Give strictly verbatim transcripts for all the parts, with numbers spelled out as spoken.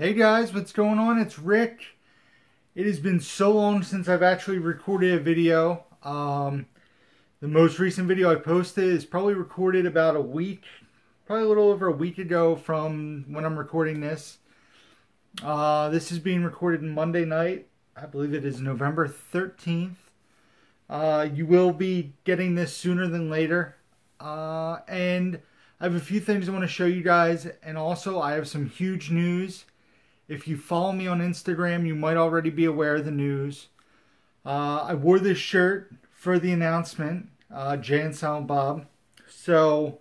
Hey guys, what's going on? It's Rick. It has been so long since I've actually recorded a video. Um, the most recent video I posted is probably recorded about a week, probably a little over a week ago from when I'm recording this. Uh, this is being recorded Monday night. I believe it is November thirteenth. Uh, you will be getting this sooner than later. Uh, and I have a few things I want to show you guys. And also I have some huge news. If you follow me on Instagram, you might already be aware of the news. Uh, I wore this shirt for the announcement, uh, Jay and Silent Bob. So,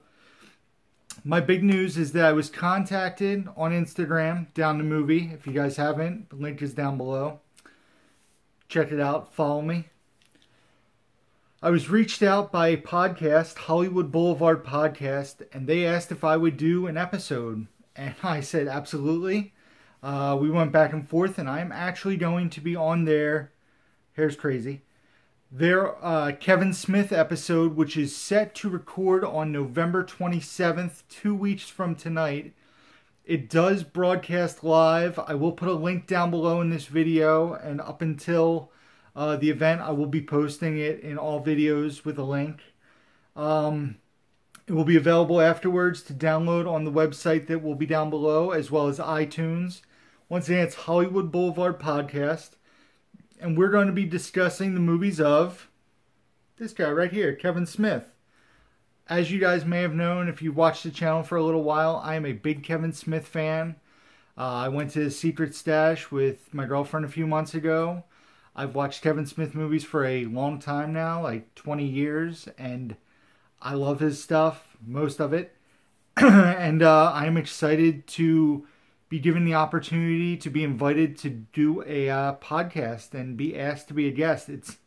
my big news is that I was contacted on Instagram, Down To Movie. If you guys haven't, the link is down below. Check it out, follow me. I was reached out by a podcast, Hollywood Boulevard Podcast, and they asked if I would do an episode. And I said, absolutely. Uh, we went back and forth, and I'm actually going to be on their, here's crazy, their uh, Kevin Smith episode, which is set to record on November twenty-seventh, two weeks from tonight. It does broadcast live. I will put a link down below in this video, and up until uh, the event, I will be posting it in all videos with a link. Um... It will be available afterwards to download on the website that will be down below, as well as iTunes. Once again, it's Hollywood Boulevard Podcast. And we're going to be discussing the movies of this guy right here, Kevin Smith. As you guys may have known, if you watched the channel for a little while, I am a big Kevin Smith fan. Uh, I went to Secret Stash with my girlfriend a few months ago. I've watched Kevin Smith movies for a long time now, like twenty years, and I love his stuff, most of it, and uh, I'm excited to be given the opportunity to be invited to do a uh, podcast and be asked to be a guest. It's,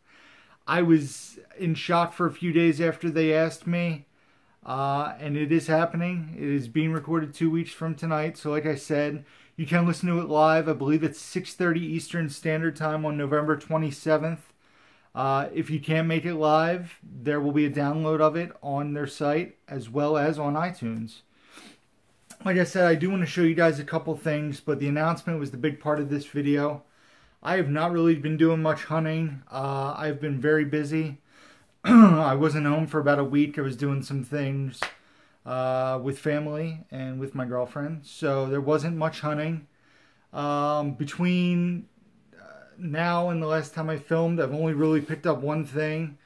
I was in shock for a few days after they asked me, uh, and it is happening. It is being recorded two weeks from tonight, so like I said, you can listen to it live. I believe it's six thirty Eastern Standard Time on November twenty-seventh. Uh, if you can't make it live, there will be a download of it on their site as well as on iTunes. Like I said, I do want to show you guys a couple things, but the announcement was the big part of this video. I have not really been doing much hunting. Uh, I've been very busy. I wasn't home for about a week. I was doing some things uh, with family and with my girlfriend, so there wasn't much hunting. Um, between now and the last time I filmed, I've only really picked up one thing.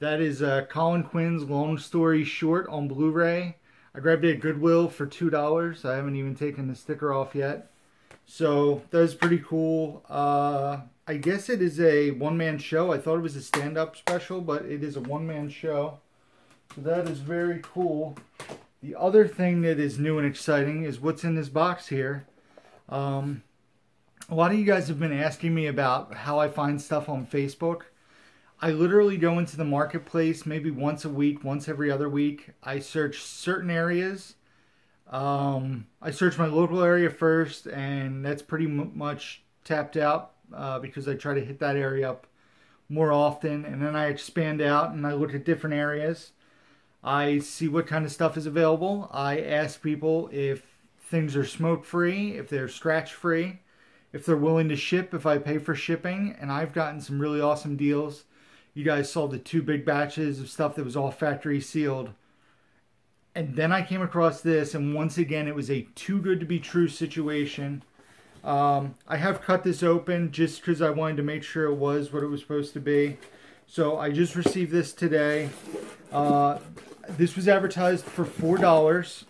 That is uh, Colin Quinn's Long Story Short on Blu-ray. I grabbed it at Goodwill for two dollars. I haven't even taken the sticker off yet. So that was pretty cool. Uh, I guess it is a one-man show. I thought it was a stand-up special, but it is a one-man show. So that is very cool. The other thing that is new and exciting is what's in this box here. Um... A lot of you guys have been asking me about how I find stuff on Facebook. I literally go into the marketplace maybe once a week, once every other week. I search certain areas. Um, I search my local area first, and that's pretty much tapped out uh, because I try to hit that area up more often. And then I expand out and I look at different areas. I see what kind of stuff is available. I ask people if things are smoke-free, if they're scratch-free, if they're willing to ship, if I pay for shipping. And I've gotten some really awesome deals. You guys saw the two big batches of stuff that was all factory sealed. And then I came across this, and once again, it was a too good to be true situation. Um, I have cut this open just because I wanted to make sure it was what it was supposed to be. So I just received this today. Uh, this was advertised for four dollars.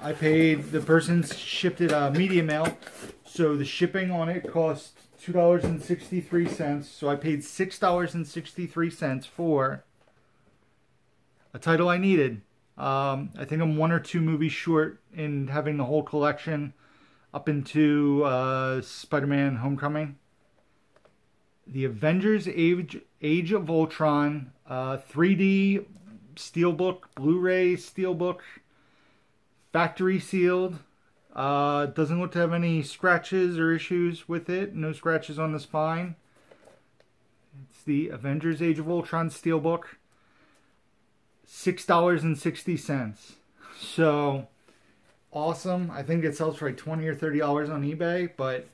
I paid, the person shipped it uh, media mail. So the shipping on it cost two dollars and sixty-three cents. So I paid six dollars and sixty-three cents for a title I needed. Um, I think I'm one or two movies short in having the whole collection up into uh, Spider-Man Homecoming. The Avengers Age, Age of Ultron uh, three D Steelbook, Blu-ray Steelbook, factory sealed. Uh, doesn't look to have any scratches or issues with it. No scratches on the spine. It's the Avengers Age of Ultron Steelbook. six dollars and sixty cents. So, awesome. I think it sells for like twenty or thirty dollars on eBay, but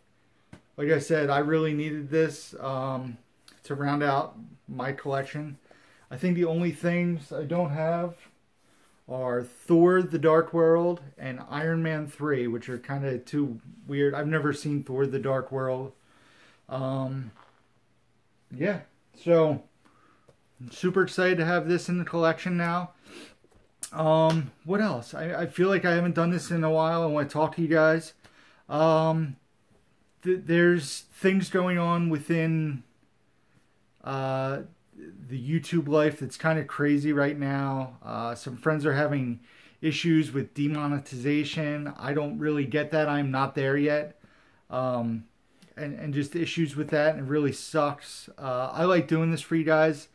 like I said, I really needed this um, to round out my collection. I think the only things I don't have are Thor The Dark World and Iron Man three, which are kind of two weird. I've never seen Thor The Dark World. Um, yeah, so I'm super excited to have this in the collection now. Um, what else? I, I feel like I haven't done this in a while. I want to talk to you guys. Um, th there's things going on within uh, the YouTube life that's kind of crazy right now. Uh, some friends are having issues with demonetization. I don't really get that. I'm not there yet. Um, and, and just issues with that. And it really sucks. Uh, I like doing this for you guys.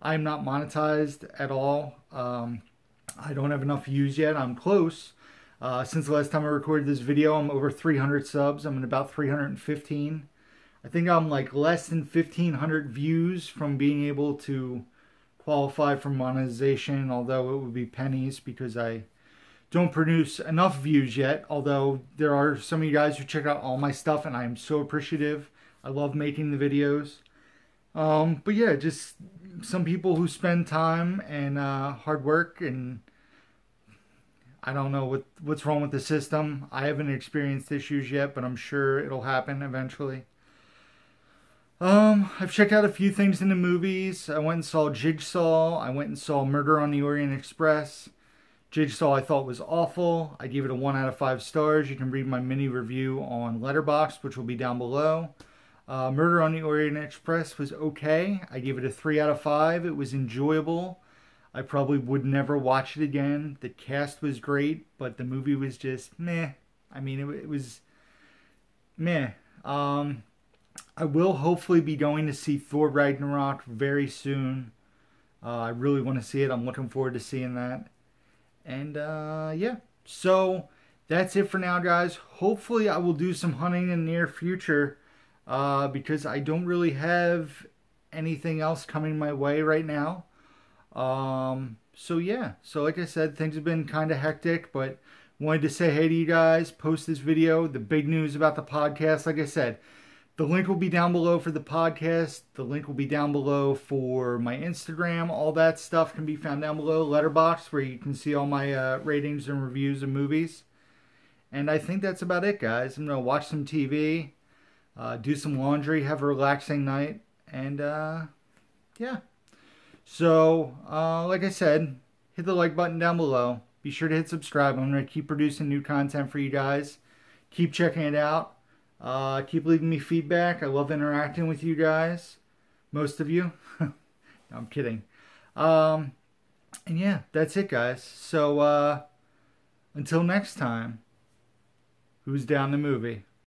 I'm not monetized at all. Um, I don't have enough views yet. I'm close. Uh, since the last time I recorded this video, I'm over three hundred subs. I'm at about three hundred fifteen. I think I'm like less than fifteen hundred views from being able to qualify for monetization, although it would be pennies because I don't produce enough views yet. Although there are some of you guys who check out all my stuff, and I am so appreciative. I love making the videos. Um, but yeah, just some people who spend time and uh, hard work, and I don't know what, what's wrong with the system. I haven't experienced issues yet, but I'm sure it'll happen eventually. Um, I've checked out a few things in the movies. I went and saw Jigsaw. I went and saw Murder on the Orient Express. Jigsaw I thought was awful. I gave it a one out of five stars. You can read my mini review on Letterboxd, which will be down below. Uh, Murder on the Orient Express was okay. I gave it a three out of five. It was enjoyable. I probably would never watch it again. The cast was great, but the movie was just meh. I mean, it, it was meh. Um, I will hopefully be going to see Thor Ragnarok very soon. Uh, I really want to see it. I'm looking forward to seeing that. And uh, yeah, so that's it for now, guys. Hopefully I will do some hunting in the near future. Uh, because I don't really have anything else coming my way right now. Um, so yeah, so like I said, things have been kind of hectic, but wanted to say hey to you guys, post this video, the big news about the podcast. Like I said, the link will be down below for the podcast. The link will be down below for my Instagram. All that stuff can be found down below. Letterboxd, where you can see all my uh, ratings and reviews of movies. And I think that's about it, guys. I'm going to watch some T V. Uh, do some laundry, have a relaxing night, and uh, yeah. So, uh, like I said, hit the like button down below. Be sure to hit subscribe. I'm going to keep producing new content for you guys. Keep checking it out. Uh, keep leaving me feedback. I love interacting with you guys. Most of you. No, I'm kidding. Um, and yeah, that's it, guys. So, uh, until next time, who's down to movie?